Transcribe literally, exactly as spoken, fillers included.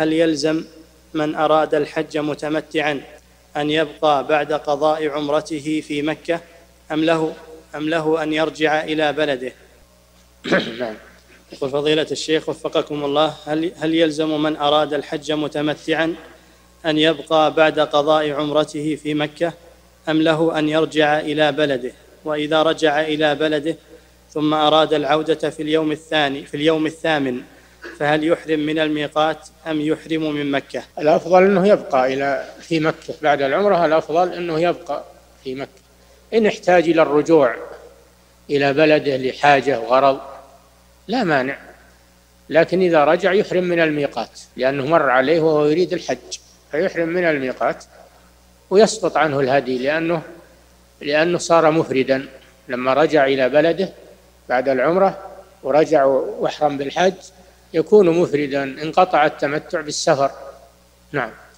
هل يلزم من أراد الحج متمتعا أن يبقى بعد قضاء عمرته في مكة أم له أم له أن يرجع إلى بلده؟ نعم. يقول فضيلة الشيخ وفقكم الله، هل هل يلزم من أراد الحج متمتعا أن يبقى بعد قضاء عمرته في مكة أم له أن يرجع إلى بلده؟ وإذا رجع إلى بلده ثم أراد العودة في اليوم الثاني في اليوم الثامن فهل يحرم من الميقات أم يحرم من مكة؟ الأفضل أنه يبقى إلى في مكة بعد العمرة، الأفضل أنه يبقى في مكة. إن احتاج إلى الرجوع إلى بلده لحاجة وغرض لا مانع، لكن إذا رجع يحرم من الميقات لأنه مر عليه وهو يريد الحج، فيحرم من الميقات ويسقط عنه الهدي لأنه لأنه صار مفردا لما رجع إلى بلده بعد العمرة ورجع واحرم بالحج يكون مفردا، انقطع التمتع بالسفر. نعم.